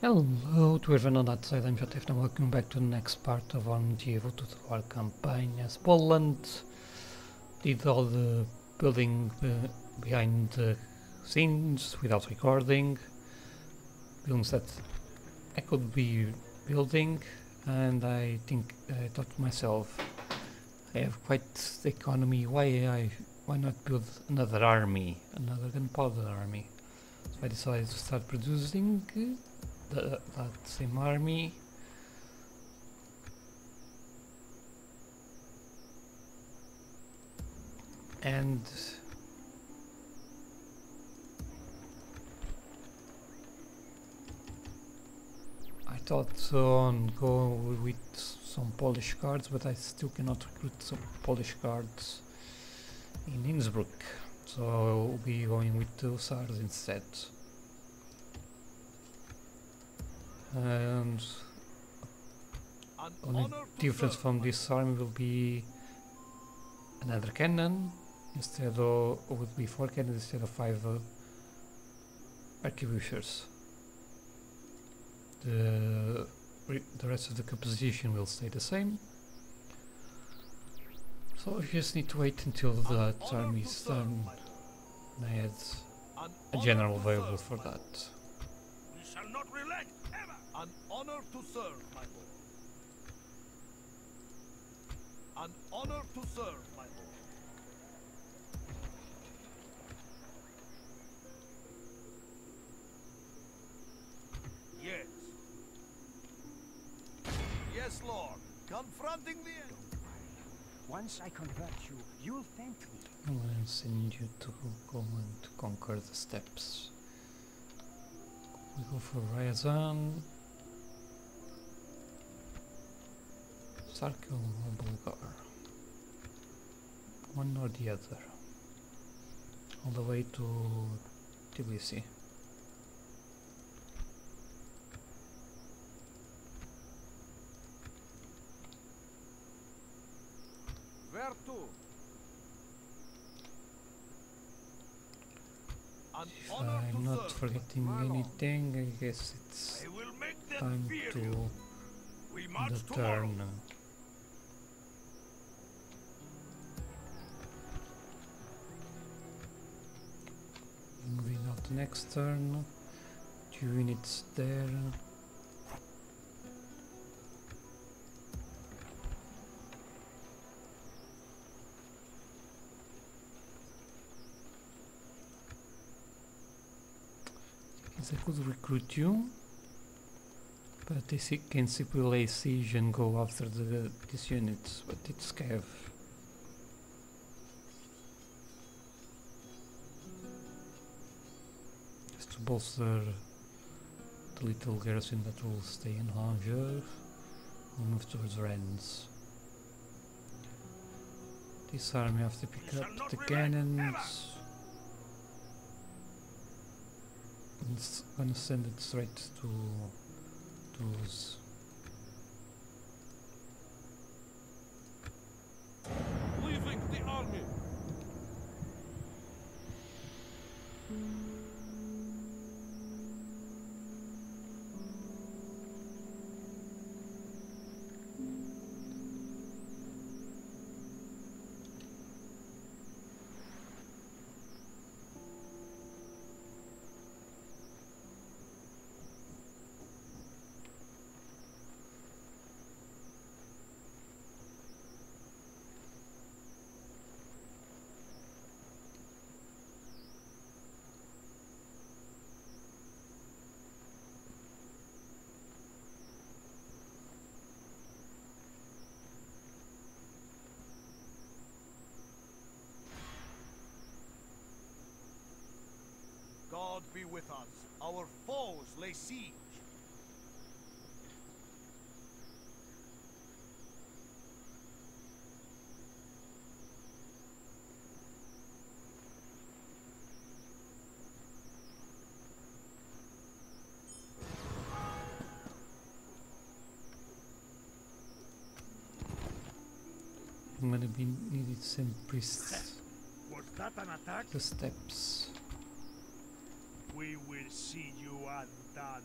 Hello to everyone on that side, I'm Jatefna, welcome back to the next part of our Medieval Total War campaign. As Poland did all the building behind the scenes without recording, buildings that I could be building, and I thought to myself, I have quite the economy, why not build another army, another gunpowder army? So I decided to start producing that same army. And I thought on go with some Polish guards, but I still cannot recruit some Polish guards in Innsbruck, so I'll be going with the Hussars instead. And only difference from this army will be another cannon instead of would be 4 cannons instead of 5 arquebusiers. The rest of the composition will stay the same. So I just need to wait until that army is done. And I had a general available for that. We shall not relent. An honor to serve, my lord. An honor to serve, my lord. Yes. Yes, lord. Confronting the enemy. Once I convert you, you'll thank me. I'll send you to go and conquer the steppes. We go for Ryazan. Sarkil or Bulgar, one or the other, all the way to Tbilisi. Where to? If I'm not forgetting anything, I guess it's time to the turn. Next turn, 2 units there. I could recruit you, but they can simply lay siege and go after these units, but it's cav. Bolster the little garrison that will stay in Angers. We'll move towards Rennes. This army have to pick up the cannons. I'm gonna send it straight to those. Leaving the army. God be with us. Our foes lay siege. I'm gonna be needed some priests. Was that an attack? The steps. We will see you undone.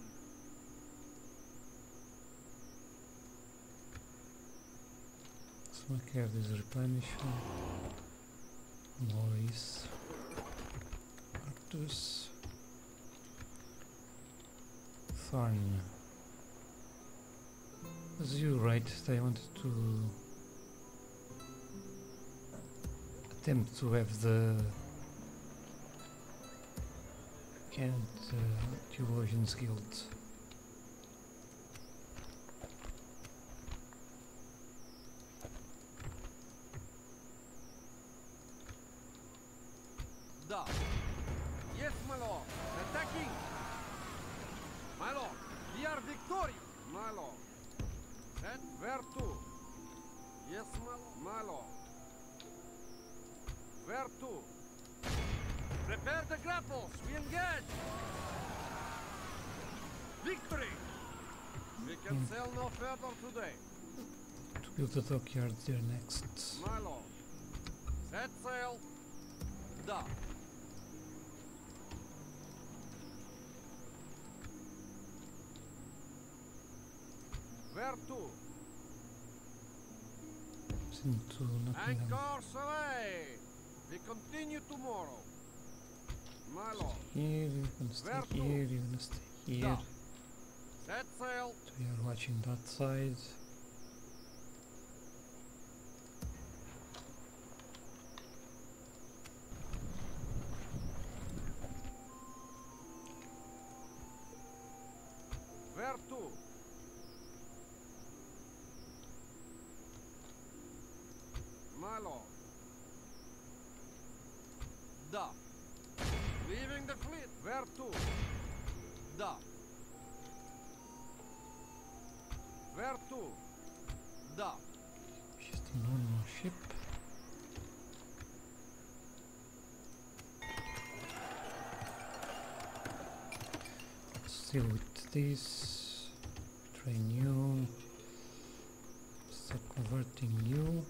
So I have this replenishment. Maurice Arctus, Thorn. Was you right that I wanted to attempt to have the Kent Theologians Guild? The dockyard there next. My lord, set sail. Da. Where to? Seem to nothing. Anchor soleil. We continue tomorrow. My lord. Here you can stay. Here you can stay. Here. Set sail. So you are watching that side. Still with this, train you, start converting you.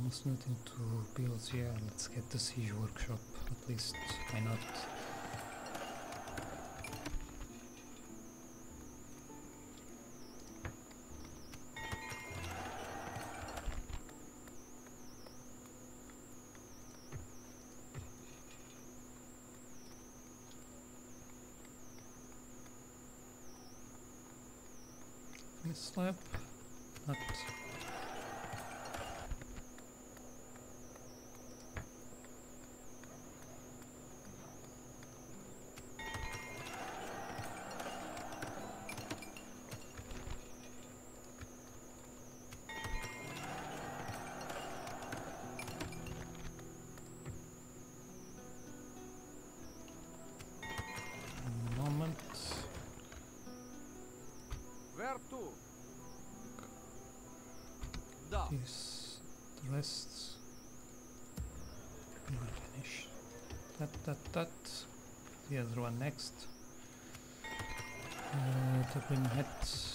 Almost nothing to build here. Yeah, let's get the siege workshop at least. Why not? Slap. Not. This, the rest, and we finish. That. The other one next. Tapping heads.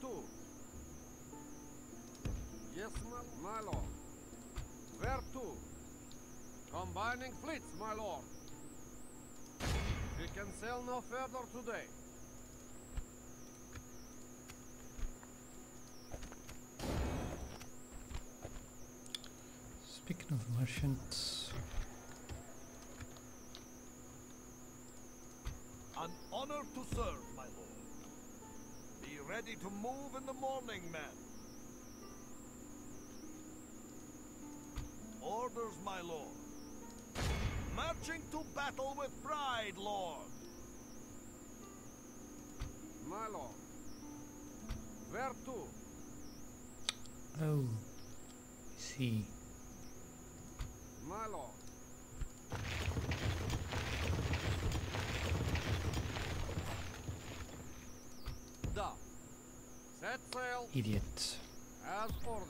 two. Yes, my lord. Where to? Combining fleets, my lord. We can sail no further today. Speaking of merchants, an honor to serve, my lord. Be ready to move in the morning, man. Orders, my lord. Marching to battle with pride, lord. My lord. Where to? Oh, see. My lord. Da. Set sail. Idiot. As ordered.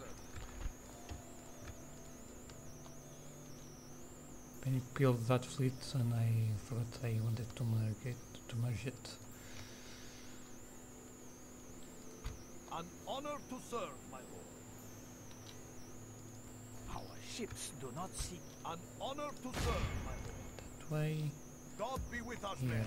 Many built that fleet, and I thought I wanted to merge it. An honor to serve, my lord. Our ships do not seek. An honor to serve, my lord. That way. God be with us, men.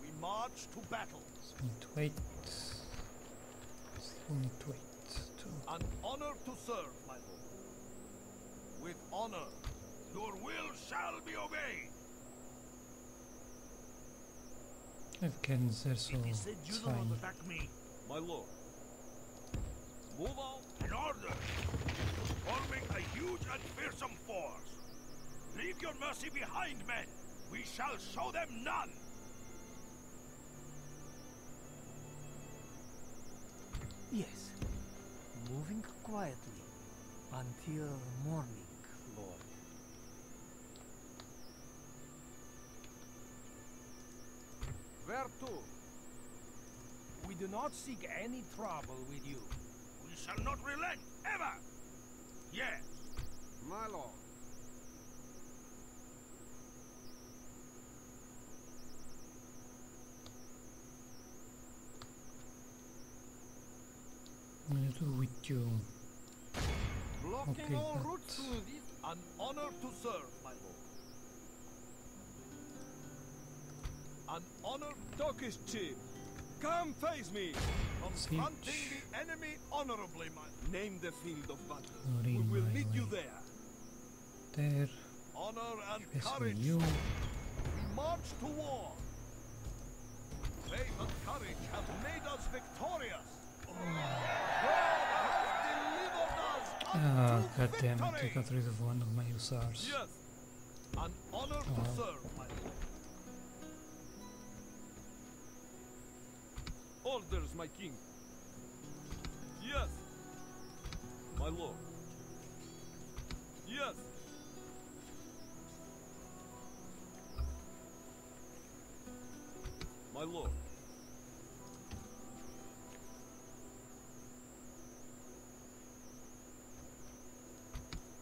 We march to battle. Just need to wait. Still need to wait. Too. An honor to serve, my lord. With honor. Your will shall be obeyed. It can also attack me, my lord. Move out in order, forming a huge and fearsome force. Leave your mercy behind, men. We shall show them none. Yes, moving quietly until morning. Where to? We do not seek any trouble with you. We shall not relent, ever! Yes! My lord. I'm gonna do with you. Blocking okay, all routes to this. An honor to serve, my lord. An honored Turkish chief, come face me. Confronting the enemy honorably, my name the field of battle. Sorry, we will lead you there. There. Honor and courage. You. We march to war. Faith and courage have made us victorious. Ah, goddamn! I got rid of one of my hussars. Yes. An honor to serve, my lord. Orders, my king. Yes, my lord. Yes. My lord.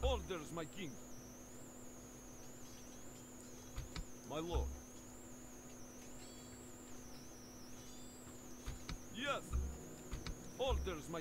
Orders, my king. My lord. Yes. Orders, my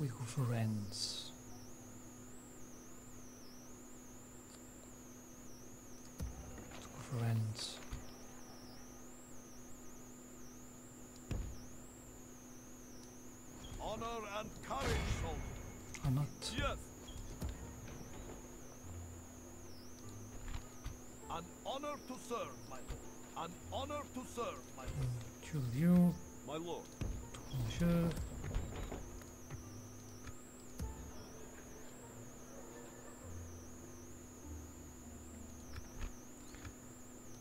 we go for Rennes. Let's go for Rennes. Honor and courage, soldier. Or not. Yes. An honor to serve, my lord. An honor to serve, my lord. Choose you, my lord. Sure.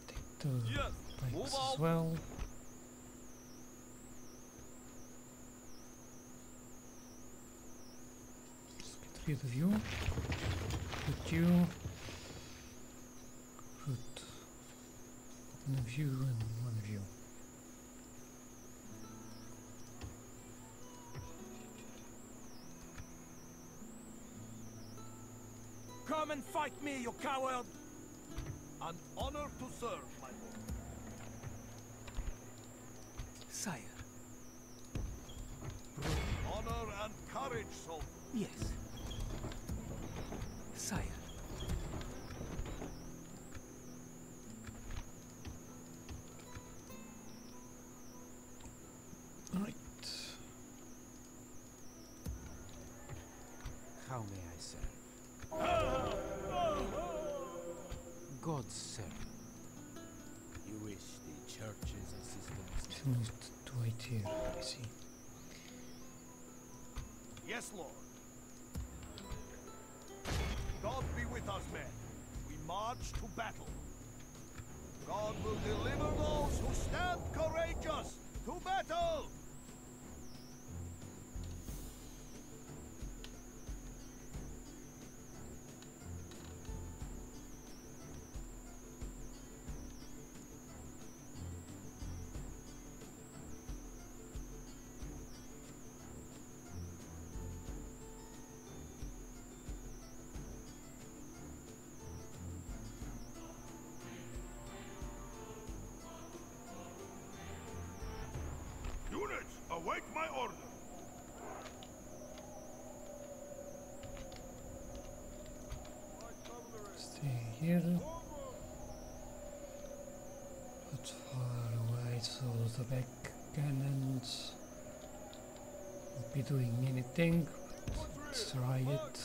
Take the bikes as well. Rid of you. Put you. Put one of you and one of you. Come and fight me, you coward! An honor to serve, my lord. Sire. Honor and courage, soldier. Yes. Sire. Right. How may I serve? God, sir. You wish the church's assistance. She moved to right here, I see. Yes, Lord. God be with us, men. We march to battle. God will deliver those who stand courageous to battle! Await my order. Stay here. Not far away, so the back cannons won't be doing anything. Let's try it.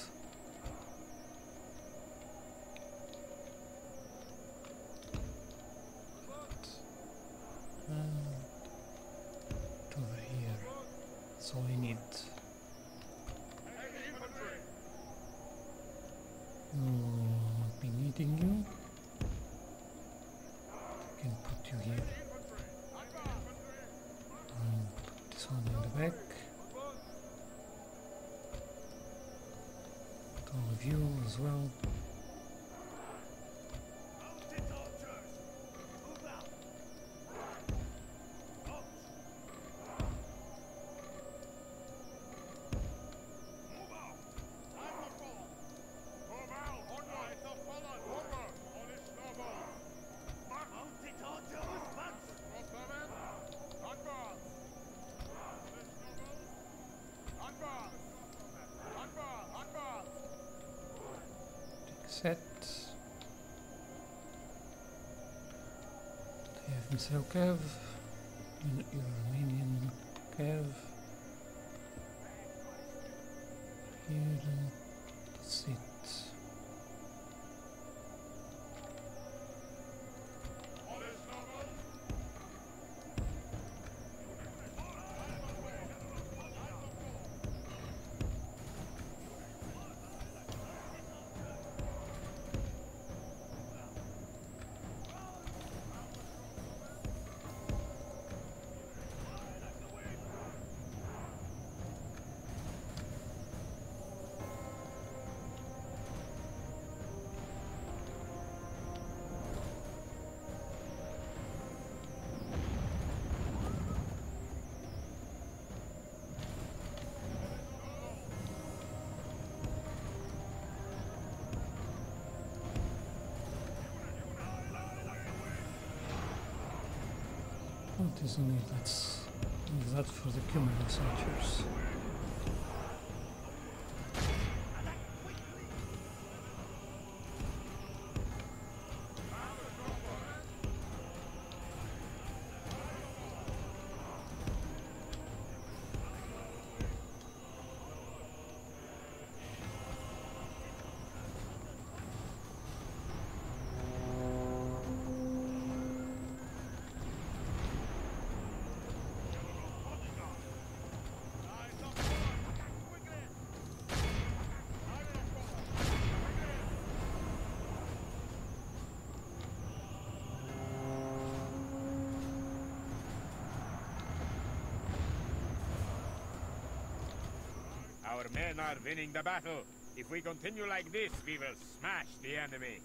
Set. They have Missile Cav, Iranian Cav. Here, that's it. There's no need, let's leave that for the Cumulus archers. Our men are winning the battle. If we continue like this, we will smash the enemy.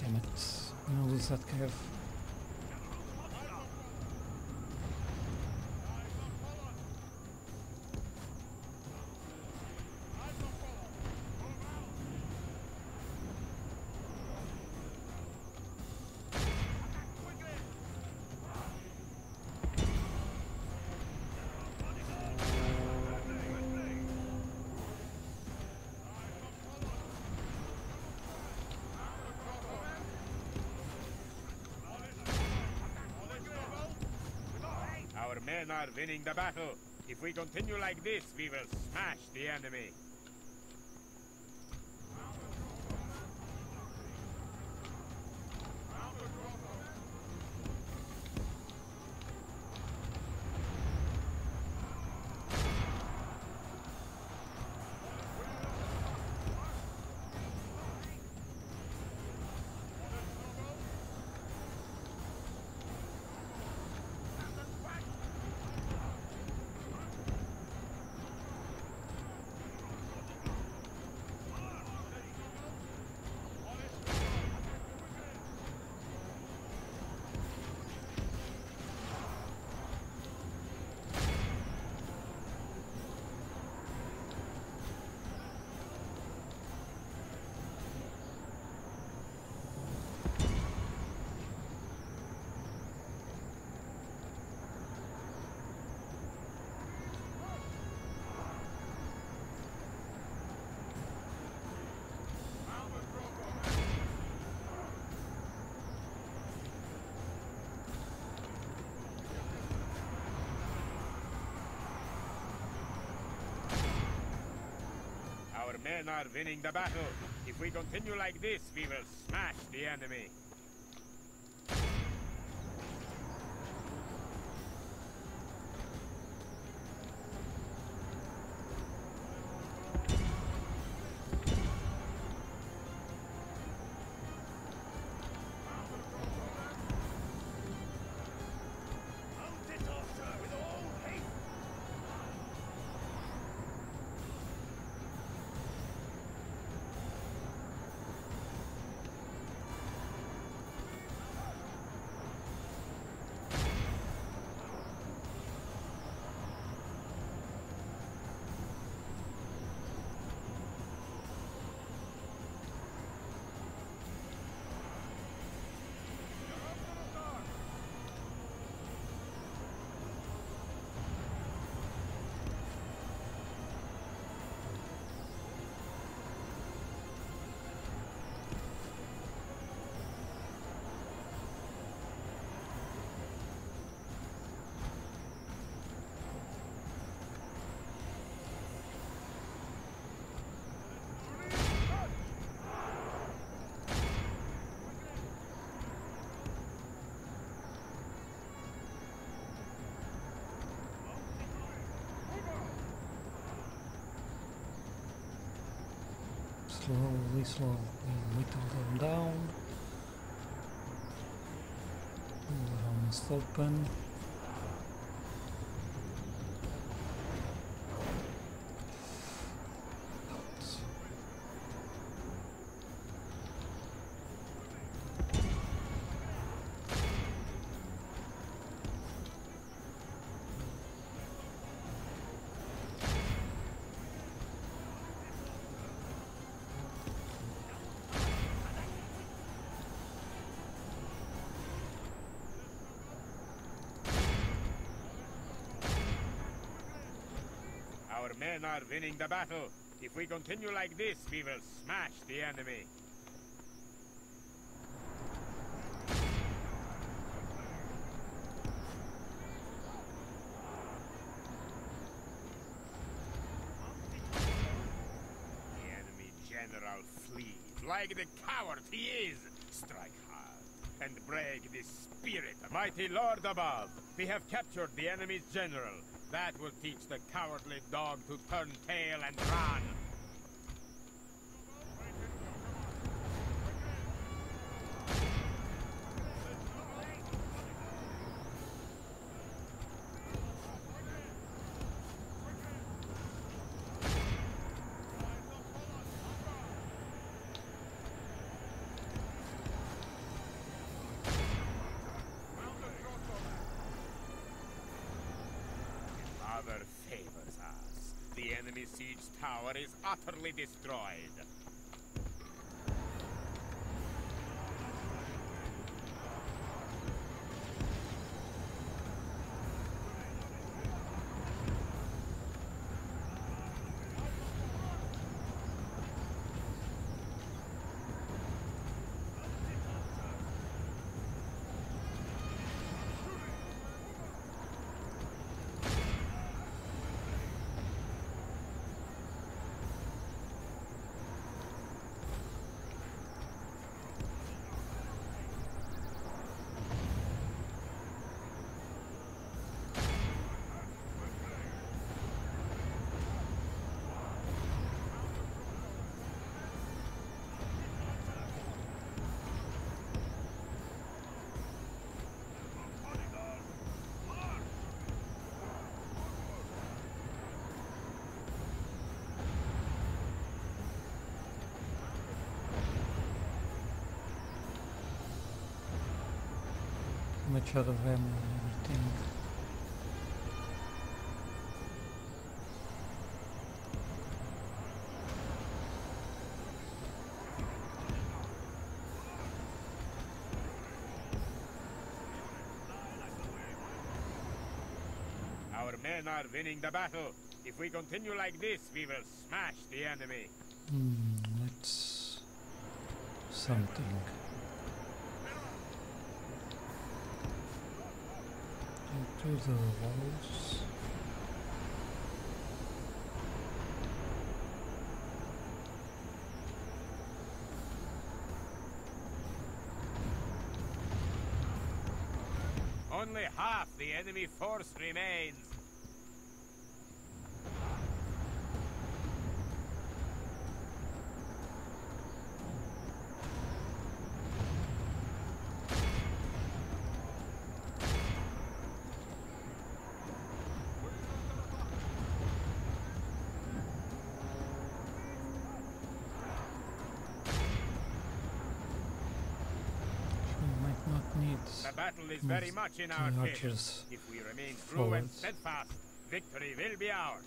Damn it. I'm gonna lose that cave. Men are winning the battle. If we continue like this, we will smash the enemy. Men are winning the battle. If we continue like this, we will smash the enemy. Slowly, slowly, whittle them down. They're almost open. Our men are winning the battle. If we continue like this, we will smash the enemy. The enemy general flees like the coward he is. Strike hard and break the spirit. Mighty Lord above, we have captured the enemy's general. That will teach the cowardly dog to turn tail and run. siege tower is utterly destroyed. Out of them and everything. Our men are winning the battle. If we continue like this, we will smash the enemy. Let's something. To the walls. Only half the enemy force remains. Battle is very much in our favor. If we remain true and steadfast, victory will be ours.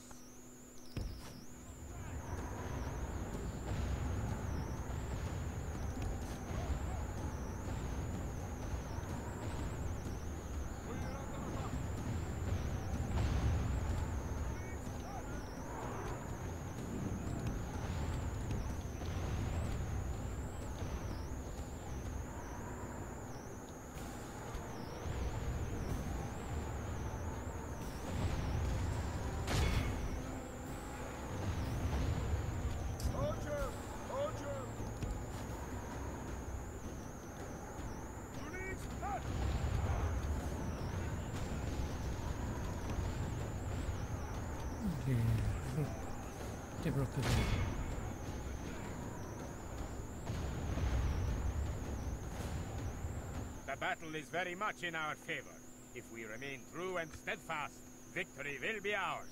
The battle is very much in our favor. If we remain true and steadfast, victory will be ours.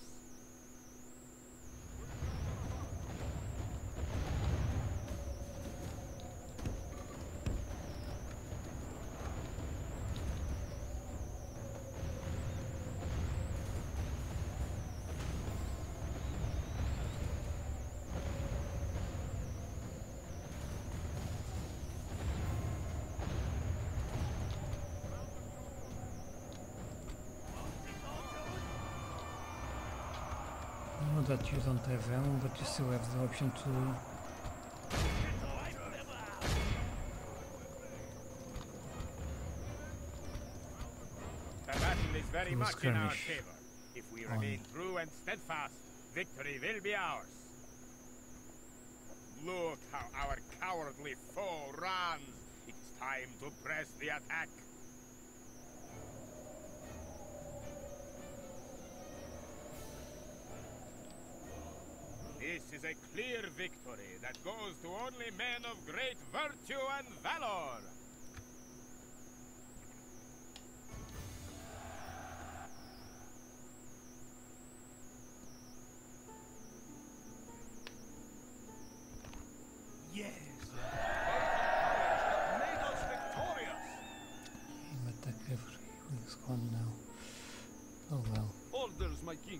That you don't have ammo, but you still have the option to the battle is very much in our favor. If we remain true and steadfast, victory will be ours. Look how our cowardly foe runs. It's time to press the attack. This is a clear victory that goes to only men of great virtue and valor. Yes. Made us victorious. But that everything's gone now. Oh well. Orders, my king.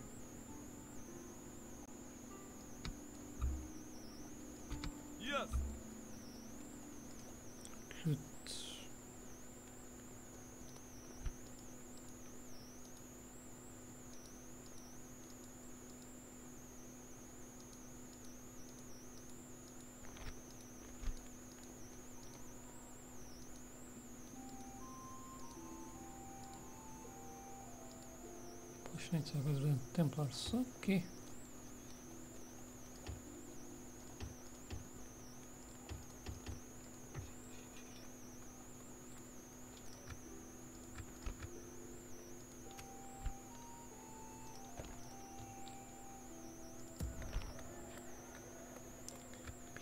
Gente, agora devemos templar só aqui.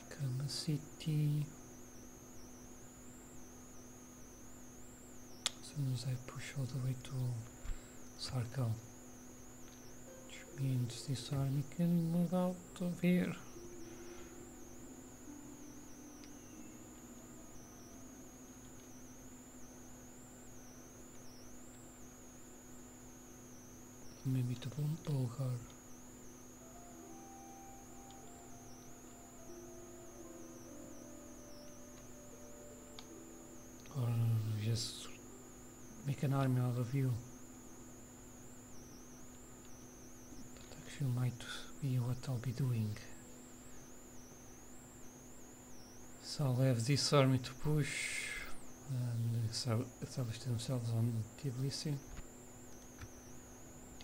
Become a city. As soon as I push all the way to Sarkil. Which means this army can move out of here. Maybe to Bulgar. Or just make an army out of you. Might be what I'll be doing. So I'll have this army to push and establish themselves on Tbilisi.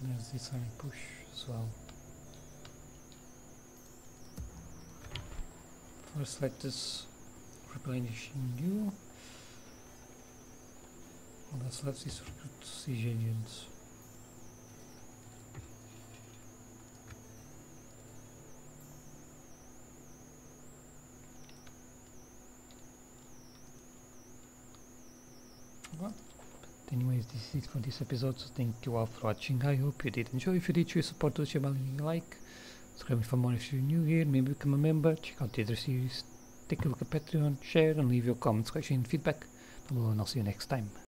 There's this army push as well. First let us replenish you. Let's let this recruit siege agents. Anyways, this is it for this episode, so thank you all for watching. I hope you did enjoy. If you did, show your support to the channel, like, subscribe for more if you're new here, maybe become a member, check out the other series, take a look at Patreon, share and leave your comments, questions and feedback below, and I'll see you next time.